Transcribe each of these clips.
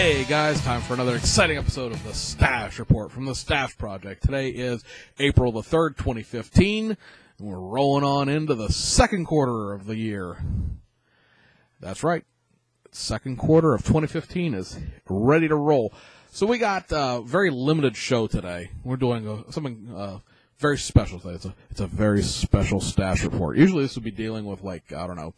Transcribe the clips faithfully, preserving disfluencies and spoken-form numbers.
Hey guys, time for another exciting episode of the Stash Report from the Stash Project. Today is April the third, twenty fifteen, and we're rolling on into the second quarter of the year. That's right, second quarter of twenty fifteen is ready to roll. So we got a very limited show today. We're doing a, something uh, very special today. It's a, it's a very special Stash Report. Usually this would be dealing with, like, I don't know,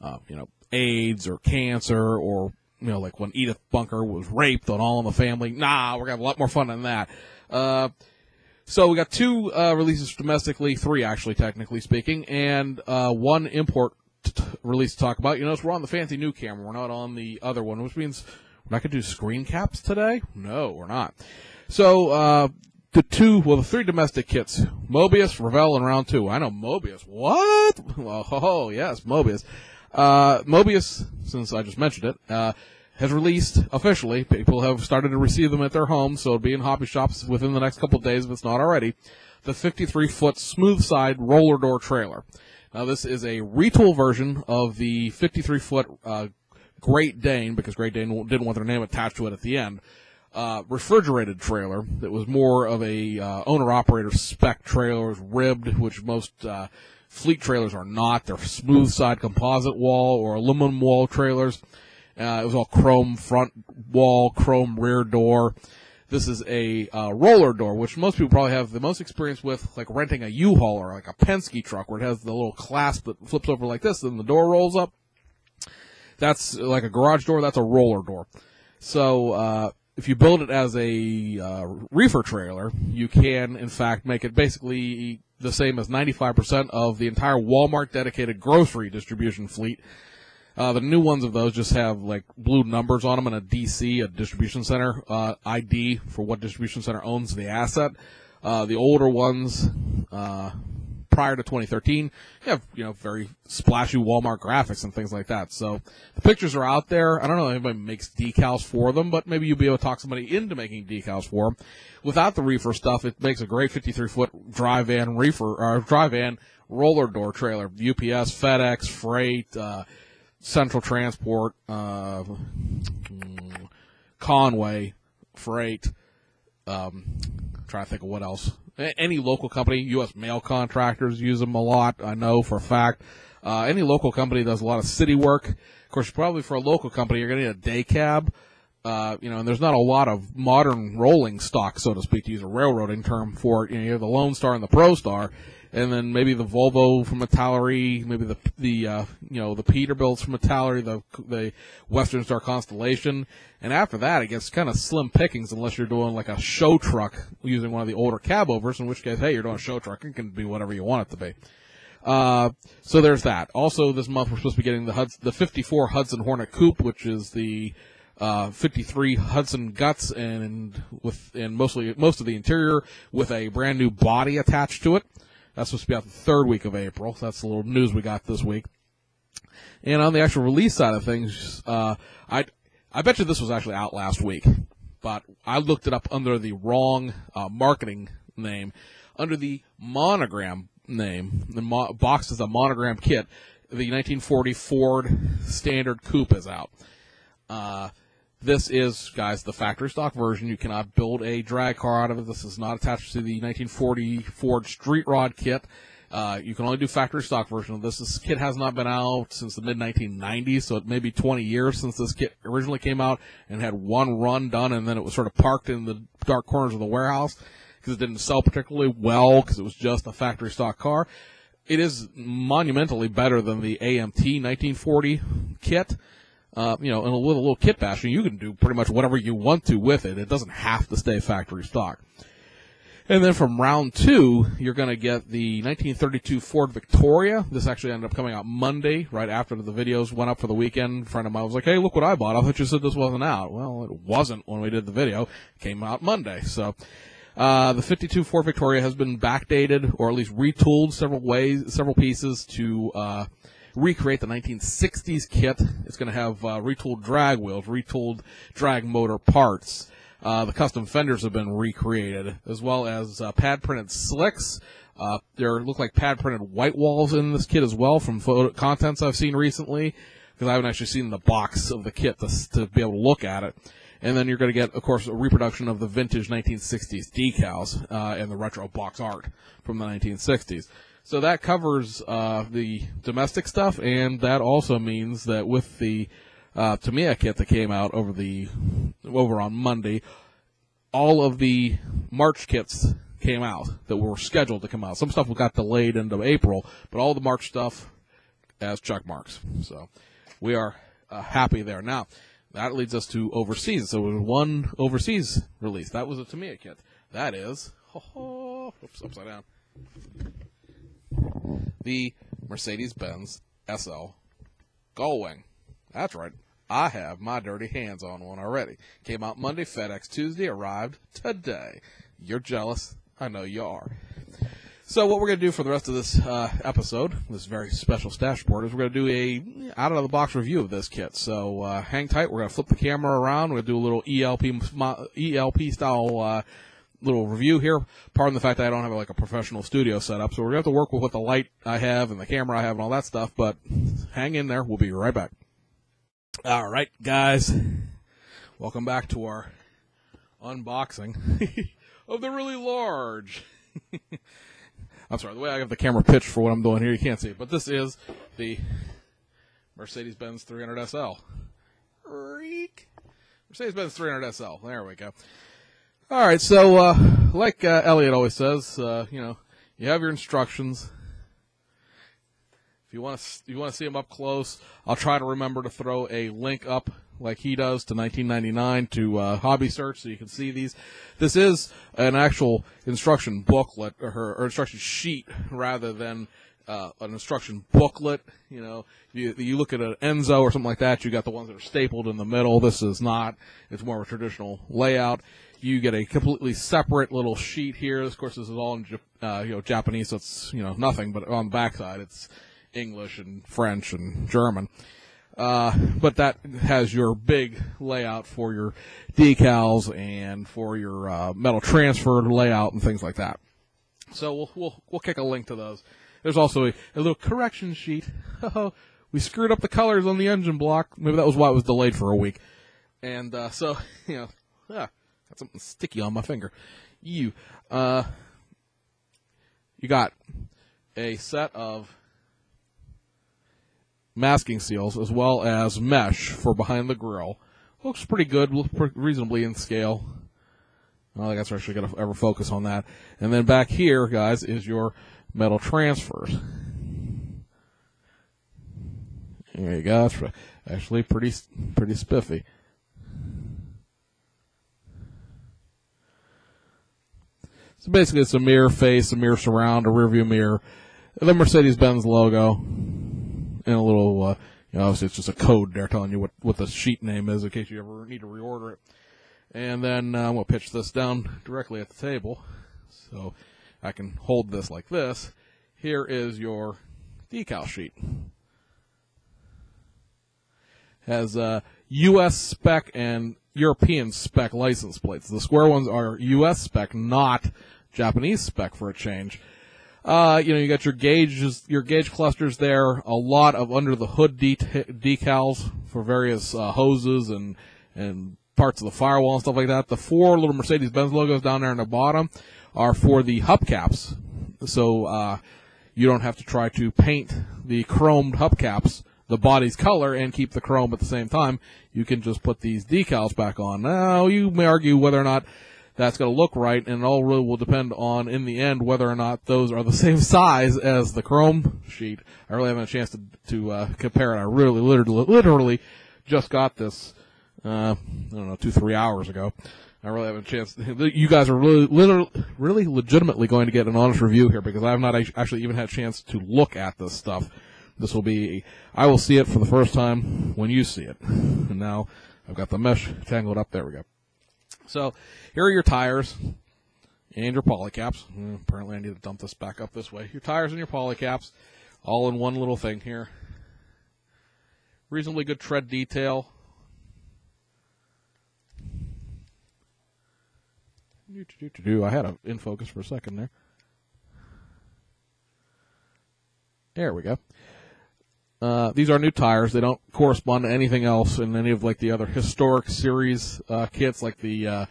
uh, you know, AIDS or cancer or... You know, like when Edith Bunker was raped on All in the Family. Nah, we're going to have a lot more fun than that. Uh, so we got two uh, releases domestically, three actually, technically speaking, and uh, one import t- release to talk about. You notice we're on the fancy new camera. We're not on the other one, which means we're not going to do screen caps today. No, we're not. So uh, the two, well, the three domestic kits, Mobius, Revell, and Round two. I know, Mobius. What? Oh, yes, Mobius. Uh, Mobius, since I just mentioned it, uh, has released officially. People have started to receive them at their homes, so it'll be in hobby shops within the next couple of days if it's not already. The fifty-three foot smooth side roller door trailer. Now, this is a retool version of the fifty-three foot uh, Great Dane, because Great Dane didn't want their name attached to it at the end, uh, refrigerated trailer that was more of a uh, owner-operator spec trailer. It was ribbed, which most... Uh, Fleet trailers are not. They're smooth side composite wall or aluminum wall trailers. Uh, it was all chrome front wall, chrome rear door. This is a uh, roller door, which most people probably have the most experience with, like renting a U-Haul or like a Penske truck where it has the little clasp that flips over like this and the door rolls up. That's like a garage door. That's a roller door. So uh, if you build it as a uh, reefer trailer, you can, in fact, make it basically... the same as ninety-five percent of the entire Walmart dedicated grocery distribution fleet. Uh, the new ones of those just have like blue numbers on them and a D C, a distribution center uh, I D for what distribution center owns the asset. Uh, the older ones uh, prior to twenty thirteen have, you know, very splashy Walmart graphics and things like that. So the pictures are out there. I don't know if anybody makes decals for them, but maybe you'll be able to talk somebody into making decals for them. Without the reefer stuff, it makes a great fifty-three foot dry van reefer or dry van roller door trailer. U P S, FedEx, freight, uh, Central Transport, uh, Conway, freight. Um, I'm trying to think of what else. Any local company, U S mail contractors use them a lot. I know for a fact. Uh, any local company does a lot of city work. Of course, probably for a local company, you're going to need a day cab. Uh, you know, and there's not a lot of modern rolling stock, so to speak, to use a railroading term for it. You know, you have the Lone Star and the Pro Star, and then maybe the Volvo from Italeri, maybe the the uh, you know, the Peterbilts from Italeri, the the Western Star Constellation, and after that it gets kind of slim pickings unless you're doing like a show truck using one of the older cabovers, in which case, hey, you're doing a show truck, it can be whatever you want it to be. Uh, so there's that. Also, this month we're supposed to be getting the Huds- the fifty-four Hudson Hornet Coupe, which is the Uh, fifty-three Hudson guts and with and mostly most of the interior with a brand new body attached to it. That's supposed to be out the third week of April. So that's the little news we got this week. And on the actual release side of things, uh, I I bet you this was actually out last week, but I looked it up under the wrong uh, marketing name, under the monogram name. The mo- box is a monogram kit. The nineteen forty Ford Standard Coupe is out. Uh, This is, guys, the factory stock version. You cannot build a drag car out of it. This is not attached to the nineteen forty Ford Street Rod kit. Uh, you can only do factory stock version of this. This kit has not been out since the mid nineteen nineties, so it may be twenty years since this kit originally came out and had one run done, and then it was sort of parked in the dark corners of the warehouse because it didn't sell particularly well because it was just a factory stock car. It is monumentally better than the A M T nineteen forty kit. Uh, you know, and with a little kit bashing, you can do pretty much whatever you want to with it. It doesn't have to stay factory stock. And then from round two, you're going to get the nineteen thirty-two Ford Victoria. This actually ended up coming out Monday, right after the videos went up for the weekend. A friend of mine was like, hey, look what I bought. I thought you said this wasn't out. Well, it wasn't when we did the video. It came out Monday. So uh, the fifty-two Ford Victoria has been backdated or at least retooled several ways, several pieces to... Uh, recreate the nineteen sixties kit. It's going to have uh, retooled drag wheels, retooled drag motor parts. Uh, the custom fenders have been recreated, as well as uh, pad-printed slicks. Uh, there look like pad-printed white walls in this kit as well from photo contents I've seen recently, because I haven't actually seen the box of the kit to, to be able to look at it. And then you're going to get, of course, a reproduction of the vintage nineteen sixties decals uh, and the retro box art from the nineteen sixties. So that covers uh, the domestic stuff, and that also means that with the uh, Tamiya kit that came out over the over on Monday, all of the March kits came out that were scheduled to come out. Some stuff got delayed into April, but all the March stuff as check marks. So we are uh, happy there. Now, that leads us to overseas. So it was one overseas release. That was a Tamiya kit. That is, oh, oops, upside down. The Mercedes-Benz S L Gullwing. That's right. I have my dirty hands on one already. Came out Monday, FedEx Tuesday, arrived today. You're jealous. I know you are. So what we're going to do for the rest of this uh, episode, this very special Stash Report, is we're going to do a out-of-the-box review of this kit. So uh, hang tight. We're going to flip the camera around. We're going to do a little E L P E L P style uh, little review here. Pardon the fact that I don't have like a professional studio set up, so we're going to have to work with what the light I have and the camera I have and all that stuff, but hang in there. We'll be right back. All right, guys. Welcome back to our unboxing of the really large... I'm sorry, the way I have the camera pitched for what I'm doing here, you can't see it, but this is the Mercedes-Benz three hundred S L. Mercedes-Benz three hundred S L. There we go. All right, so uh, like uh, Elliot always says, uh, you know, you have your instructions. If you want to, you want to see them up close, I'll try to remember to throw a link up like he does to nineteen ninety-nine to uh, Hobby Search so you can see these. This is an actual instruction booklet or, her, or instruction sheet rather than uh, an instruction booklet. You know, you, you look at an Enzo or something like that. You got the ones that are stapled in the middle. This is not. It's more of a traditional layout. You get a completely separate little sheet here. Of course, this is all in uh, you know, Japanese, so it's, you know, nothing. But on the backside, it's English and French and German. Uh, but that has your big layout for your decals and for your uh, metal transfer layout and things like that. So we'll we'll, we'll kick a link to those. There's also a, a little correction sheet. Oh, we screwed up the colors on the engine block. Maybe that was why it was delayed for a week. And uh, so you know. Yeah. Got something sticky on my finger. You, uh, you got a set of masking seals as well as mesh for behind the grill. Looks pretty good, reasonably in scale. I don't think that's actually going to ever focus on that. And then back here, guys, is your metal transfers. There you go. It's actually pretty, pretty spiffy. So basically, it's a mirror face, a mirror surround, a rear view mirror, the Mercedes-Benz logo, and a little, uh, you know, obviously it's just a code there telling you what, what the sheet name is in case you ever need to reorder it. And then uh, I'm going to pitch this down directly at the table so I can hold this like this. Here is your decal sheet. Has uh, U S spec and European spec license plates. The square ones are U S spec, not Japanese spec for a change. Uh, you know, you got your gauges, your gauge clusters there. A lot of under the hood de decals for various uh, hoses and and parts of the firewall and stuff like that. The four little Mercedes-Benz logos down there in the bottom are for the hubcaps, so uh, you don't have to try to paint the chromed hubcaps the body's color and keep the chrome at the same time. You can just put these decals back on. Now, you may argue whether or not that's going to look right, and it all really will depend on, in the end, whether or not those are the same size as the chrome sheet. I really haven't a chance to, to uh, compare it. I really literally, literally just got this, uh, I don't know, two, three hours ago. I really haven't a chance. You guys are really, literally, really legitimately going to get an honest review here because I have not actually even had a chance to look at this stuff. This will be, I will see it for the first time when you see it. And now I've got the mesh tangled up. There we go. So here are your tires and your polycaps. Apparently I need to dump this back up this way. Your tires and your polycaps all in one little thing here. Reasonably good tread detail. I had it in focus for a second there. There we go. Uh, these are new tires. They don't correspond to anything else in any of like the other historic series uh, kits, like the uh,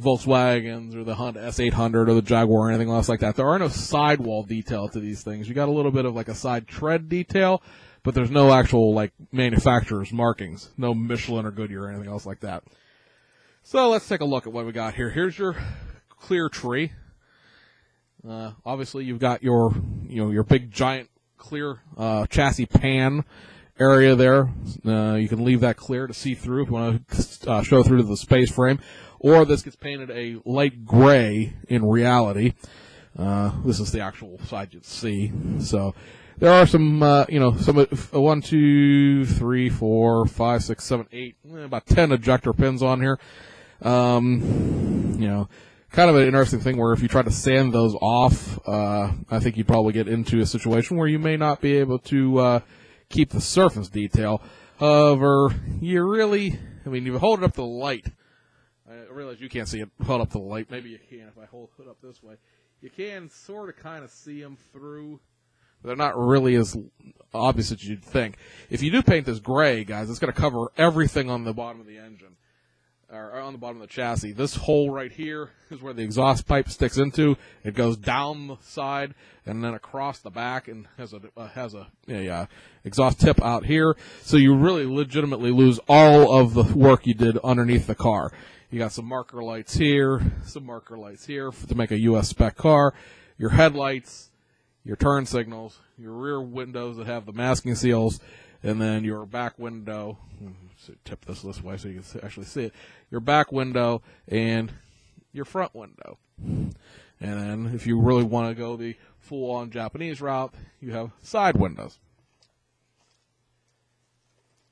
Volkswagens or the Honda S eight hundred or the Jaguar or anything else like that. There are no sidewall detail to these things. You got a little bit of like a side tread detail, but there's no actual like manufacturer's markings, no Michelin or Goodyear or anything else like that. So let's take a look at what we got here. Here's your clear tree. Uh, obviously, you've got your you know your big giant clear uh, chassis pan area there. Uh, you can leave that clear to see through if you want to uh, show through to the space frame. Or this gets painted a light gray in reality. Uh, this is the actual side you see. So there are some, uh, you know, some uh, one, two, three, four, five, six, seven, eight, about ten ejector pins on here. Um, you know, kind of an interesting thing where if you try to sand those off, uh, I think you'd probably get into a situation where you may not be able to uh, keep the surface detail. However, you really, I mean, you hold it up to the light. I realize you can't see it. Hold up the light. Maybe you can if I hold it up this way. You can sort of kind of see them through. They're not really as obvious as you'd think. If you do paint this gray, guys, it's going to cover everything on the bottom of the engine, or on the bottom of the chassis. This hole right here is where the exhaust pipe sticks into. It goes down the side and then across the back and has a uh, has a, a uh, exhaust tip out here. So you really legitimately lose all of the work you did underneath the car. You got some marker lights here, some marker lights here to make a U S spec car, your headlights, your turn signals, your rear windows that have the masking seals, and then your back window. Tip this this way so you can actually see it. Your back window and your front window. And then if you really want to go the full-on Japanese route, you have side windows.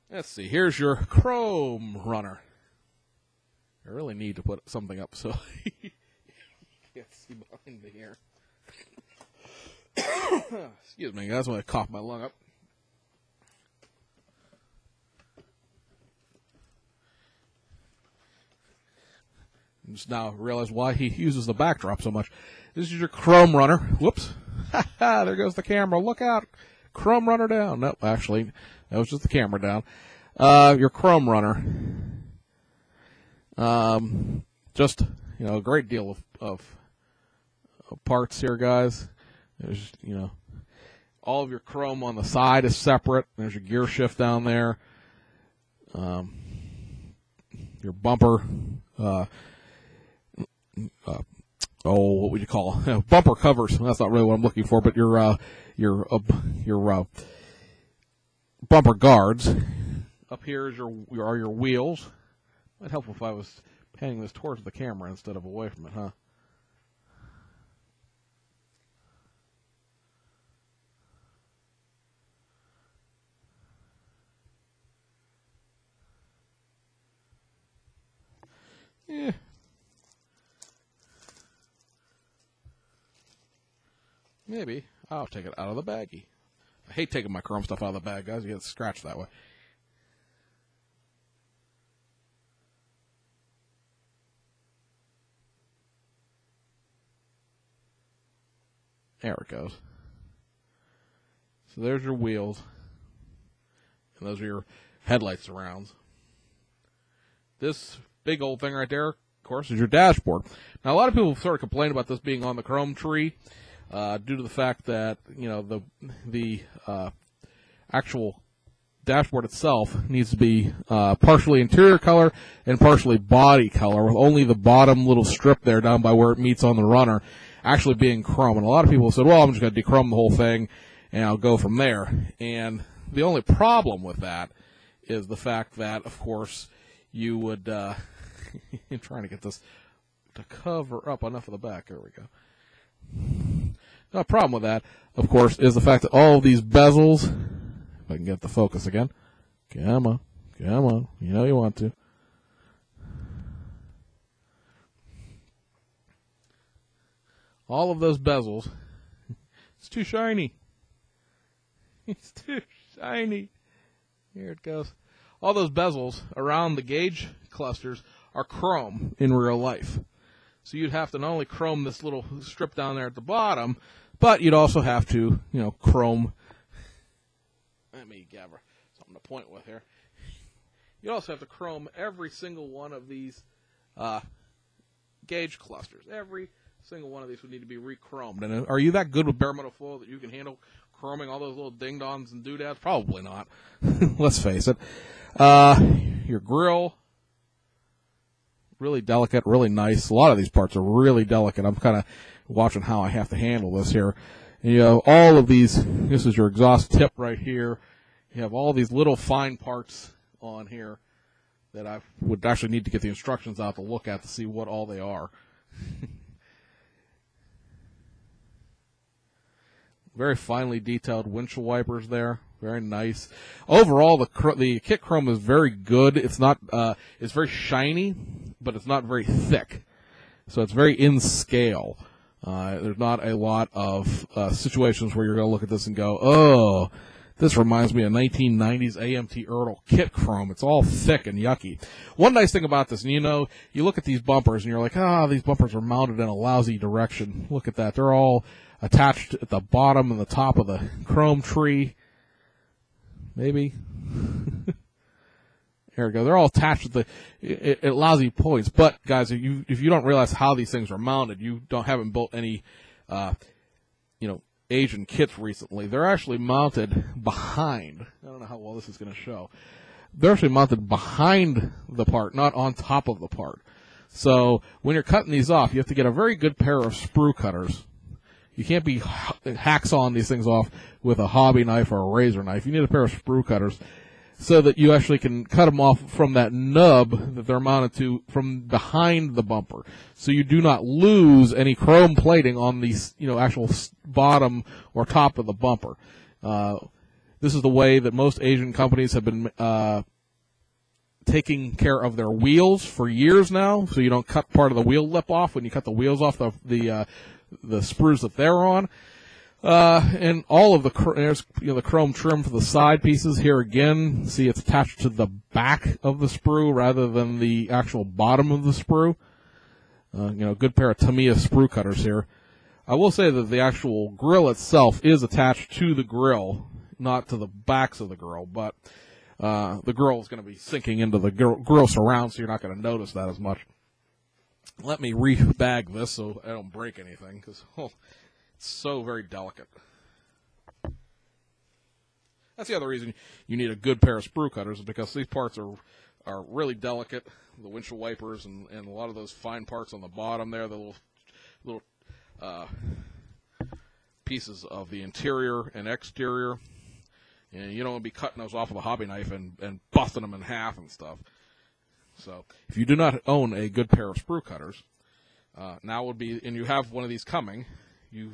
Let's see, here's your chrome runner. I really need to put something up so you can't see behind me here. Excuse me, guys, when I cough my lung up. I just now realize why he uses the backdrop so much. This is your chrome runner. Whoops. Ha ha, there goes the camera. Look out. Chrome runner down. No, actually, that was just the camera down. Uh, your chrome runner. Um, just, you know, a great deal of, of, of parts here, guys. There's, you know, all of your chrome on the side is separate. There's your gear shift down there. Um, your bumper, uh, uh, oh, what would you call it? Bumper covers. That's not really what I'm looking for, but your, uh, your, uh, your, uh, bumper guards. Up here is your, are your wheels. It would help if I was panning this towards the camera instead of away from it, huh? Yeah. Maybe I'll take it out of the baggie. I hate taking my chrome stuff out of the bag, guys. You get scratched that way. There it goes. So there's your wheels. And those are your headlight surrounds. This big old thing right there, of course, is your dashboard. Now, a lot of people sort of complain about this being on the chrome tree uh, due to the fact that, you know, the, the uh, actual dashboard itself needs to be uh, partially interior color and partially body color, with only the bottom little strip there down by where it meets on the runner actually being chrome. And a lot of people said, well, I'm just going to dechrome the whole thing and I'll go from there. And the only problem with that is the fact that, of course, you would, uh, I'm trying to get this to cover up enough of the back. There we go. The problem with that, of course, is the fact that all of these bezels, if I can get the focus again, come on, come on, you know you want to. All of those bezels. It's too shiny. It's too shiny. Here it goes. All those bezels around the gauge clusters are chrome in real life. So you'd have to not only chrome this little strip down there at the bottom, but you'd also have to, you know, chrome. me gather something to point with here. You also have to chrome every single one of these uh, gauge clusters. Every single one of these would need to be re-chromed. And are you that good with bare metal foil that you can handle chroming all those little ding-dongs and doodads? Probably not. Let's face it. Uh, your grill, really delicate, really nice. A lot of these parts are really delicate. I'm kind of watching how I have to handle this here. You know, all of these, this is your exhaust tip right here. You have all these little fine parts on here that I would actually need to get the instructions out to look at to see what all they are. Very finely detailed windshield wipers there. Very nice. Overall, the the kit chrome is very good. It's not uh, it's very shiny, but it's not very thick. So it's very in scale. Uh, there's not a lot of uh, situations where you're going to look at this and go, oh, this reminds me of nineteen nineties A M T Ertl kit chrome. It's all thick and yucky. One nice thing about this, and you know, you look at these bumpers and you're like, ah, oh, these bumpers are mounted in a lousy direction. Look at that. They're all attached at the bottom and the top of the chrome tree. Maybe. There we go. They're all attached at the at, at lousy points. But guys, if you if you don't realize how these things are mounted, you don't haven't built any, uh, you know, Asian kits recently. They're actually mounted behind. I don't know how well this is going to show. They're actually mounted behind the part, not on top of the part. So when you're cutting these off, you have to get a very good pair of sprue cutters. You can't be hacksawing these things off with a hobby knife or a razor knife. You need a pair of sprue cutters so that you actually can cut them off from that nub that they're mounted to from behind the bumper. So you do not lose any chrome plating on the you know, actual bottom or top of the bumper. Uh, this is the way that most Asian companies have been uh, taking care of their wheels for years now, so you don't cut part of the wheel lip off when you cut the wheels off the the, uh, the sprues that they're on. Uh, and all of the, there's, you know, the chrome trim for the side pieces here again. See, it's attached to the back of the sprue rather than the actual bottom of the sprue. Uh, you know, good pair of Tamiya sprue cutters here. I will say that the actual grill itself is attached to the grill, not to the backs of the grill, but, uh, the grill is going to be sinking into the grill, grill surround, so you're not going to notice that as much. Let me re-bag this so I don't break anything, because, oh, so very delicate. That's the other reason you need a good pair of sprue cutters, because these parts are are really delicate. The windshield wipers and, and a lot of those fine parts on the bottom there, the little little uh, pieces of the interior and exterior. You know, you don't want to be cutting those off with a hobby knife and, and busting them in half and stuff. So if you do not own a good pair of sprue cutters, uh, now would be, and you have one of these coming, you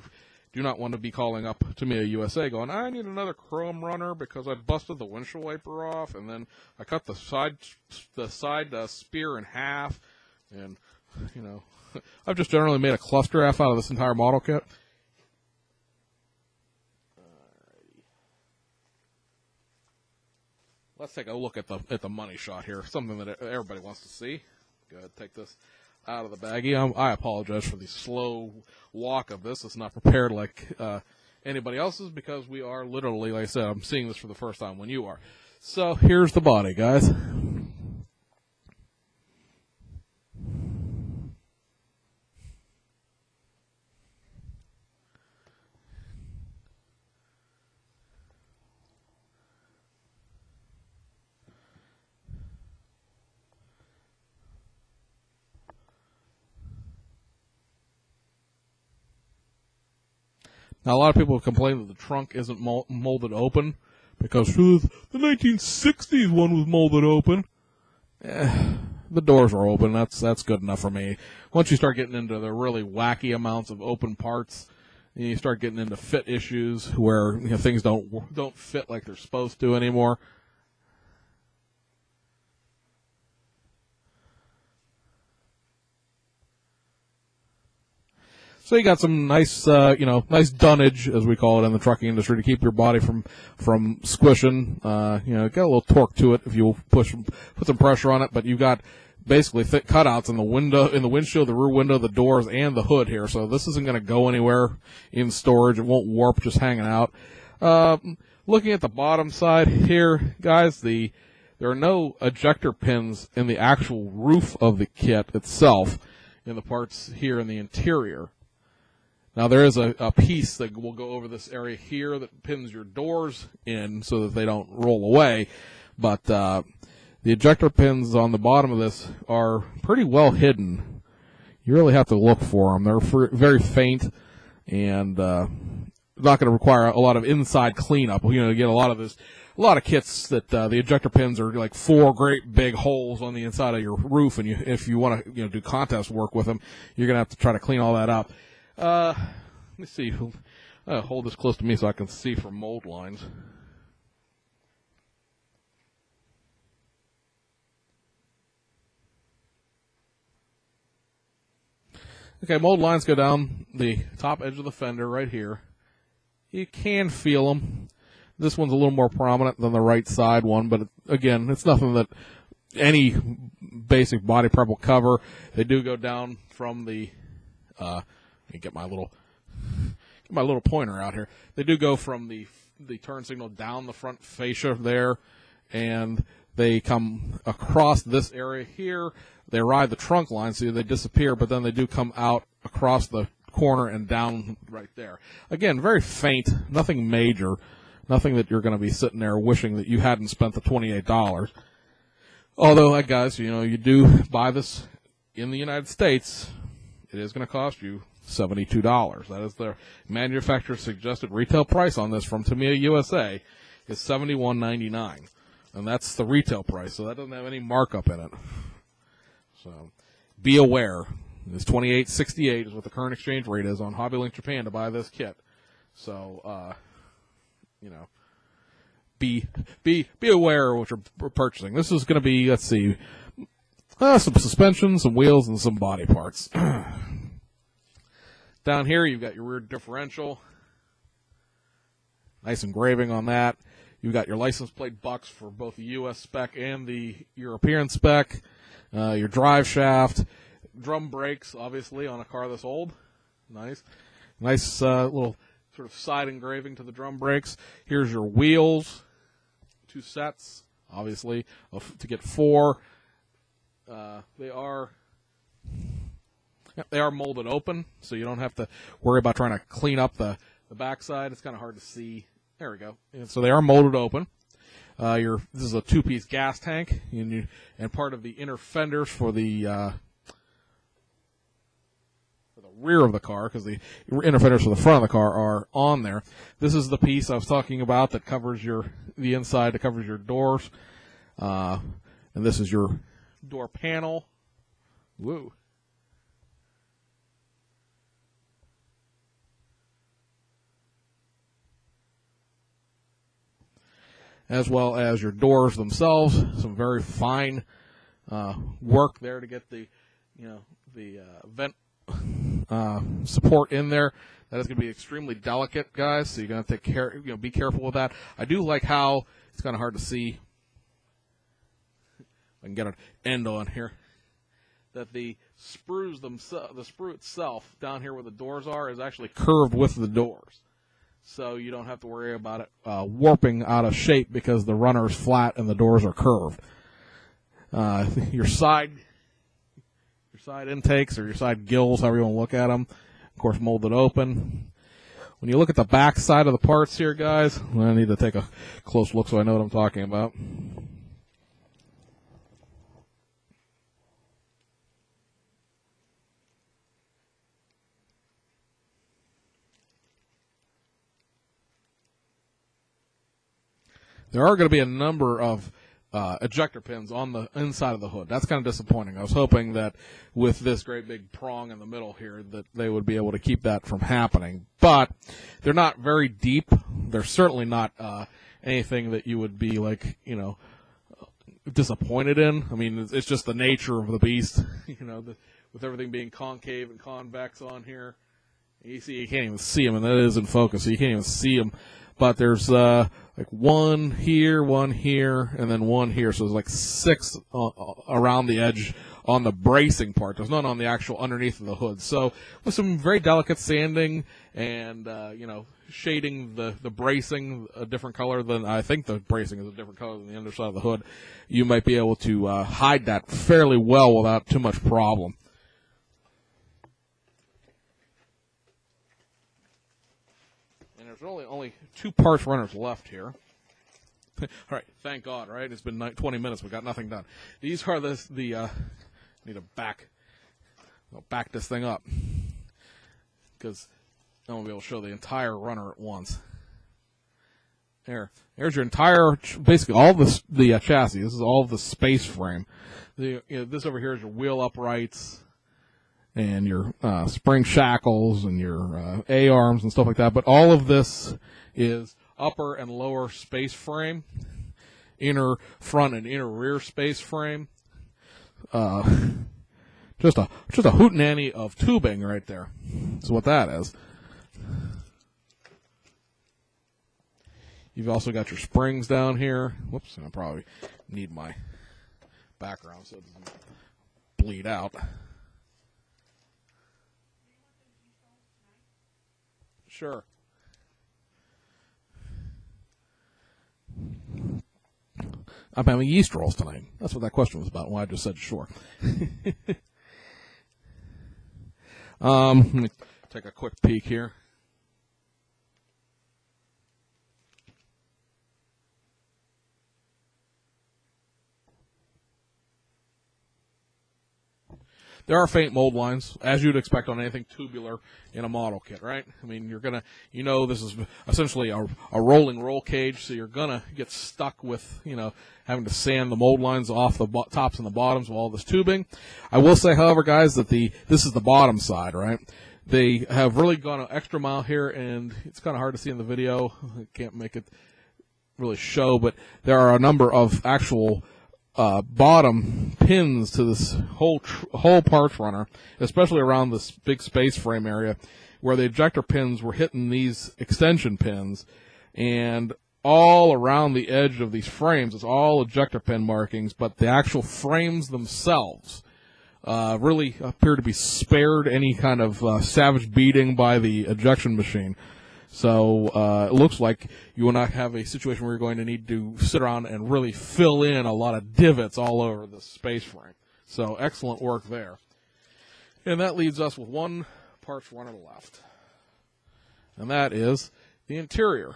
do not want to be calling up Tamiya U S A going, I need another chrome runner because I busted the windshield wiper off, and then I cut the side the side uh, spear in half, and, you know, I've just generally made a cluster F out of this entire model kit. Alrighty. Let's take a look at the at the money shot here, something that everybody wants to see. Go ahead, take this out of the baggie. I'm, I apologize for the slow walk of this. It's not prepared like uh, anybody else's, because we are literally, like I said, I'm seeing this for the first time when you are. So here's the body, guys. Now, a lot of people complain that the trunk isn't molded open because the nineteen sixties one was molded open. Eh, the doors are open. That's that's good enough for me. Once you start getting into the really wacky amounts of open parts, and you start getting into fit issues where, you know, things don't don't fit like they're supposed to anymore. So you got some nice, uh, you know, nice dunnage, as we call it in the trucking industry, to keep your body from from squishing. Uh, you know, got a little torque to it if you push, put some pressure on it. But you've got basically thick cutouts in the window, in the windshield, the rear window, the doors, and the hood here. So this isn't going to go anywhere in storage. It won't warp just hanging out. Uh, looking at the bottom side here, guys, the there are no ejector pins in the actual roof of the kit itself, in the parts here in the interior. Now there is a, a piece that will go over this area here that pins your doors in so that they don't roll away, but uh, the ejector pins on the bottom of this are pretty well hidden. You really have to look for them. They're for, very faint, and uh, not going to require a lot of inside cleanup. You know, you get a lot of this, a lot of kits that uh, the ejector pins are like four great big holes on the inside of your roof, and you, if you want to, you know, do contest work with them, you're going to have to try to clean all that up. Uh, let me see. I'll hold this close to me so I can see for mold lines. Okay, mold lines go down the top edge of the fender right here. You can feel them. This one's a little more prominent than the right side one, but again, it's nothing that any basic body prep will cover. They do go down from the, uh, let me get my little, get my little pointer out here. They do go from the, the turn signal down the front fascia there, and they come across this area here. They ride the trunk line, so they disappear, but then they do come out across the corner and down right there. Again, very faint, nothing major, nothing that you're going to be sitting there wishing that you hadn't spent the twenty-eight dollars. Although, guys, you know, you do buy this in the United States, it is going to cost you seventy-two dollars. That is the manufacturer's suggested retail price on this from Tamiya U S A is seventy-one ninety-nine, and that's the retail price, so that doesn't have any markup in it. So be aware. It's twenty-eight sixty-eight is what the current exchange rate is on Hobby Link Japan to buy this kit. So, uh, you know, be be be aware of what you're purchasing. This is going to be, let's see, uh, some suspension, some wheels, and some body parts. Down here, you've got your rear differential. Nice engraving on that. You've got your license plate bucks for both the U S spec and the European spec. Uh, your drive shaft. Drum brakes, obviously, on a car this old. Nice. Nice uh, little sort of side engraving to the drum brakes. Here's your wheels. Two sets, obviously, of, to get four. Uh, they are they are molded open, so you don't have to worry about trying to clean up the, the backside. It's kind of hard to see. There we go. And so they are molded open. Uh, your This is a two-piece gas tank, and, you, and part of the inner fenders for the... Uh, rear of the car, because the inner fenders for the front of the car are on there. This is the piece I was talking about that covers your the inside, that covers your doors, uh, and this is your door panel. Woo! As well as your doors themselves, some very fine uh, work there to get the you know the uh, vent. Uh, support in there. That is going to be extremely delicate, guys, so you're going to have to take care, you know, be careful with that. I do like how it's kind of hard to see. I can get an end on here. That the sprues themselves, the sprue itself down here where the doors are, is actually curved with the doors. So you don't have to worry about it uh, warping out of shape because the runner is flat and the doors are curved. Uh, your side... side intakes or your side gills, however you want to look at them. Of course, molded open. When you look at the back side of the parts here, guys, I need to take a close look so I know what I'm talking about. There are going to be a number of Uh, ejector pins on the inside of the hood. That's kind of disappointing. I was hoping that with this great big prong in the middle here that they would be able to keep that from happening. But they're not very deep. They're certainly not uh, anything that you would be like, you know, disappointed in. I mean, it's just the nature of the beast, you know, the, with everything being concave and convex on here. You see, you can't even see them, and that is in focus, so you can't even see them. But there's uh, like one here, one here, and then one here. So there's like six uh, around the edge on the bracing part. There's none on the actual underneath of the hood. So with some very delicate sanding and, uh, you know, shading the, the bracing a different color than, I think the bracing is a different color than the underside of the hood, you might be able to uh, hide that fairly well without too much problem. And there's really only two parts runners left here. All right, thank God, right? It's been twenty minutes. We got nothing done. These are the, the uh, need to back, I'll back this thing up because I won't be able to show the entire runner at once. There, there's your entire, basically all the, the uh, chassis. This is all the space frame. The, you know, this over here is your wheel uprights and your uh, spring shackles and your uh, A-arms and stuff like that. But all of this is upper and lower space frame, inner front and inner rear space frame. Uh, just a just a hootenanny of tubing right there. That's what that is. You've also got your springs down here. Whoops, I probably need my background so it doesn't bleed out. Sure. I'm having yeast rolls tonight. That's what that question was about. Why I just said sure. um, let me take a quick peek here. There are faint mold lines, as you'd expect on anything tubular in a model kit, right? I mean, you're gonna, you know, this is essentially a, a rolling roll cage, so you're gonna get stuck with, you know, having to sand the mold lines off the tops and the bottoms of all this tubing. I will say, however, guys, that the this is the bottom side, right? They have really gone an extra mile here, and it's kind of hard to see in the video. I can't make it really show, but there are a number of actual Uh, bottom pins to this whole tr whole parts runner, especially around this big space frame area where the ejector pins were hitting these extension pins, and all around the edge of these frames it's all ejector pin markings, but the actual frames themselves uh, really appear to be spared any kind of uh, savage beating by the ejection machine. So uh, it looks like you will not have a situation where you're going to need to sit around and really fill in a lot of divots all over the space frame. So excellent work there. And that leaves us with one parts runner left, and that is the interior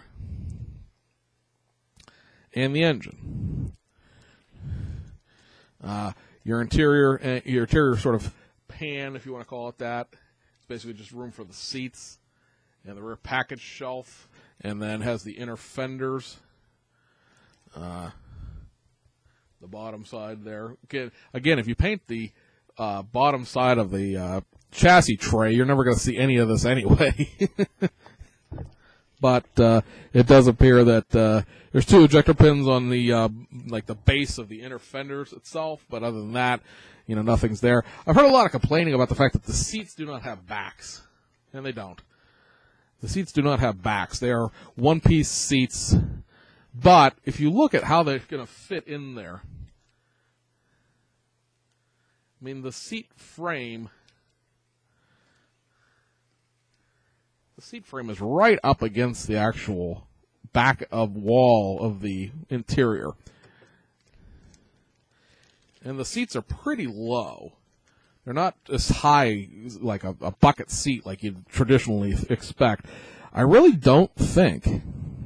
and the engine. Uh, your interior, uh, your interior sort of pan, if you want to call it that. It's basically just room for the seats and the rear package shelf, and then has the inner fenders, uh, the bottom side there. Again, again if you paint the uh, bottom side of the uh, chassis tray, you're never going to see any of this anyway. But uh, it does appear that uh, there's two ejector pins on the uh, like the base of the inner fenders itself, but other than that, you know, nothing's there. I've heard a lot of complaining about the fact that the seats do not have backs, and they don't. The seats do not have backs. They are one-piece seats. But if you look at how they're going to fit in there, I mean, the seat frame, the seat frame is right up against the actual back of wall of the interior. And the seats are pretty low. They're not as high like a, a bucket seat like you'd traditionally expect. I really don't think,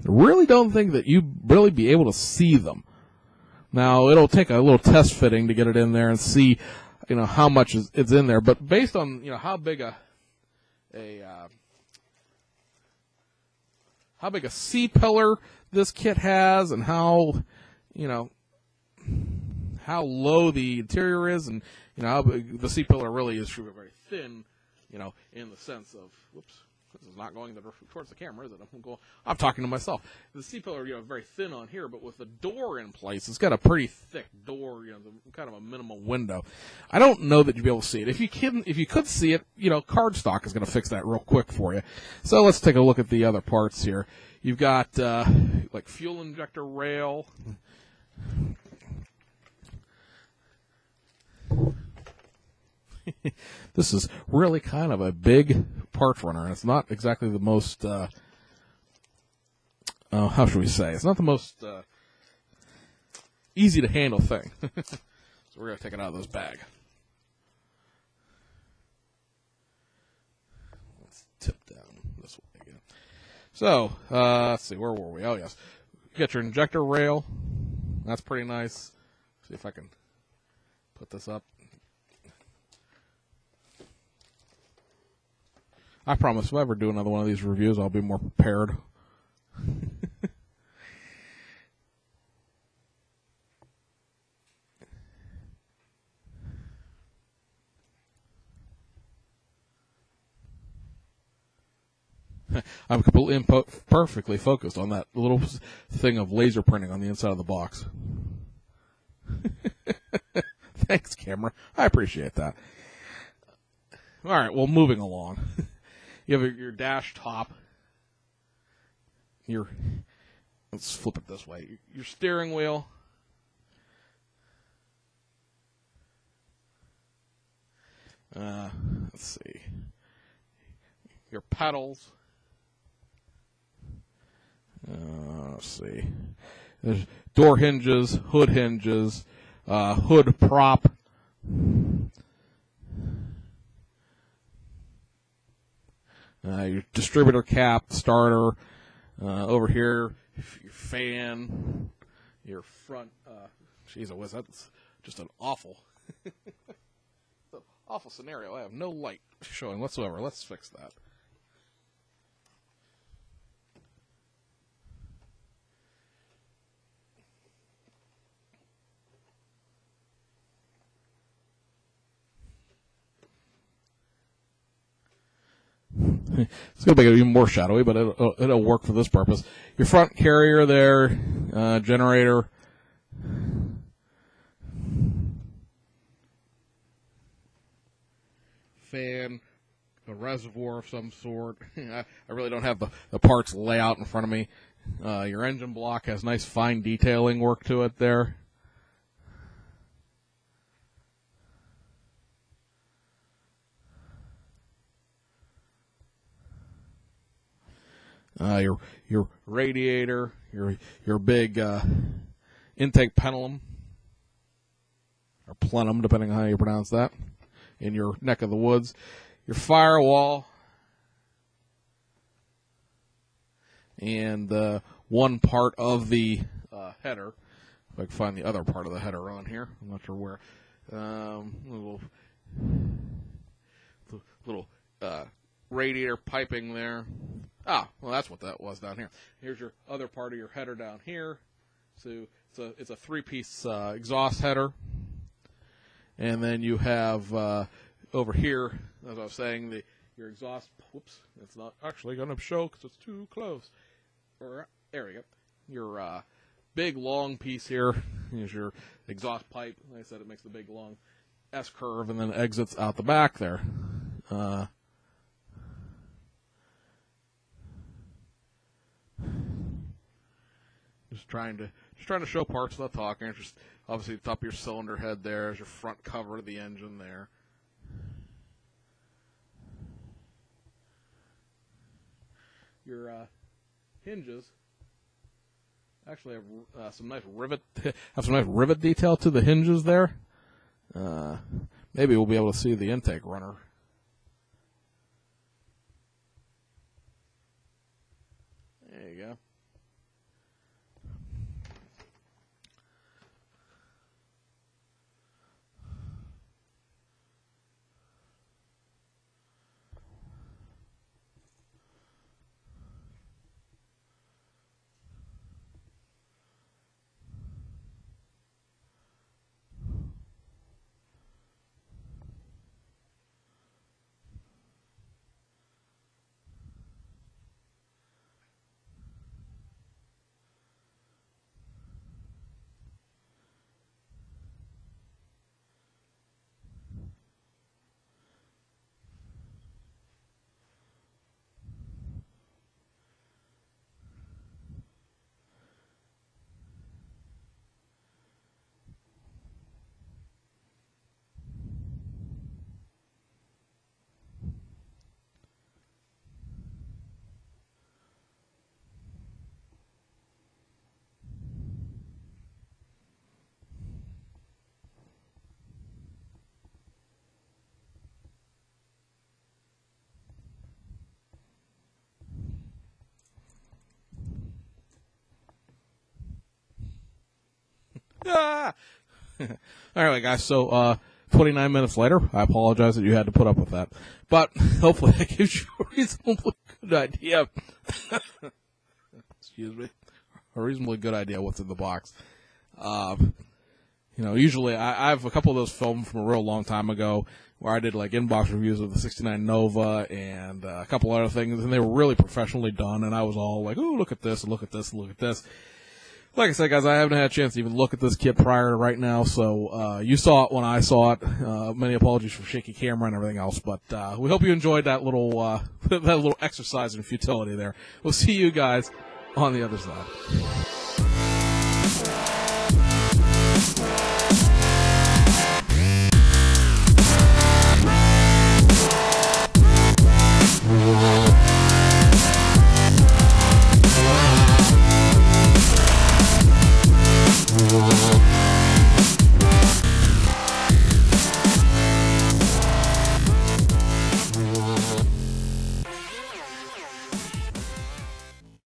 really don't think that you'd really be able to see them. Now, it'll take a little test fitting to get it in there and see, you know, how much is, it's in there. But based on, you know, how big a, a uh, how big a C-pillar this kit has and how, you know, how low the interior is, and you know, the C-pillar really is very thin, you know, in the sense of, whoops, this is not going the, towards the camera, is it? I'm, going, I'm talking to myself. The C-pillar, you know, very thin on here, but with the door in place, it's got a pretty thick door, you know, the, kind of a minimal window. I don't know that you'd be able to see it. If you, can, if you could see it, you know, cardstock is going to fix that real quick for you. So let's take a look at the other parts here. You've got, uh, like, fuel injector rail. This is really kind of a big parts runner, and it's not exactly the most, uh, uh, how should we say, it's not the most uh, easy to handle thing. So we're going to take it out of this bag. Let's tip down this way again. So, uh, let's see, where were we? Oh, yes. You got your injector rail. That's pretty nice. See if I can put this up. I promise if I ever do another one of these reviews, I'll be more prepared. I'm completely impo- perfectly focused on that little thing of laser printing on the inside of the box. Thanks, camera. I appreciate that. All right, well, moving along. You have your dash top. Your, let's flip it this way. Your steering wheel. Uh, let's see. Your pedals. Uh, let's see. There's door hinges, hood hinges, uh, hood prop. Uh, your distributor cap, starter, uh, over here, your fan, your front, uh, geez, that's just an awful, an awful scenario. I have no light showing whatsoever. Let's fix that. It's going to make it even more shadowy, but it'll, it'll work for this purpose. Your front carrier there, uh, generator. Fan, a reservoir of some sort. I, I really don't have the, the parts layout in front of me. Uh, your engine block has nice fine detailing work to it there. Uh, your your radiator, your your big uh, intake plenum, or plenum, depending on how you pronounce that, in your neck of the woods, your firewall, and uh, one part of the uh, header. If I can find the other part of the header on here, I'm not sure where. Um, little little uh, radiator piping there. Ah, well, that's what that was down here. Here's your other part of your header down here. So it's a, it's a three-piece uh, exhaust header. And then you have uh, over here, as I was saying, the your exhaust. Whoops, it's not actually going to show because it's too close. Or, there we go. Your uh, big, long piece here is your exhaust pipe. Like I said, it makes the big, long S-curve and then exits out the back there. Uh Just trying to just trying to show parts without talking. Just obviously the top of your cylinder head there is your front cover of the engine there. Your uh, hinges actually have uh, some nice rivet have some nice rivet detail to the hinges there. Uh, maybe we'll be able to see the intake runner. There you go. Ah! All right, guys, so uh, twenty-nine minutes later, I apologize that you had to put up with that. But hopefully that gives you a reasonably good idea. Excuse me. A reasonably good idea what's in the box. Uh, you know, usually I, I have a couple of those filmed from a real long time ago where I did, like, inbox reviews of the sixty-nine Nova and uh, a couple other things, and they were really professionally done, and I was all like, oh, look at this, and look at this, and look at this. Like I said, guys, I haven't had a chance to even look at this kit prior to right now, so uh, you saw it when I saw it. Uh, many apologies for shaky camera and everything else, but uh, we hope you enjoyed that little uh, that little exercise in futility there. We'll see you guys on the other side.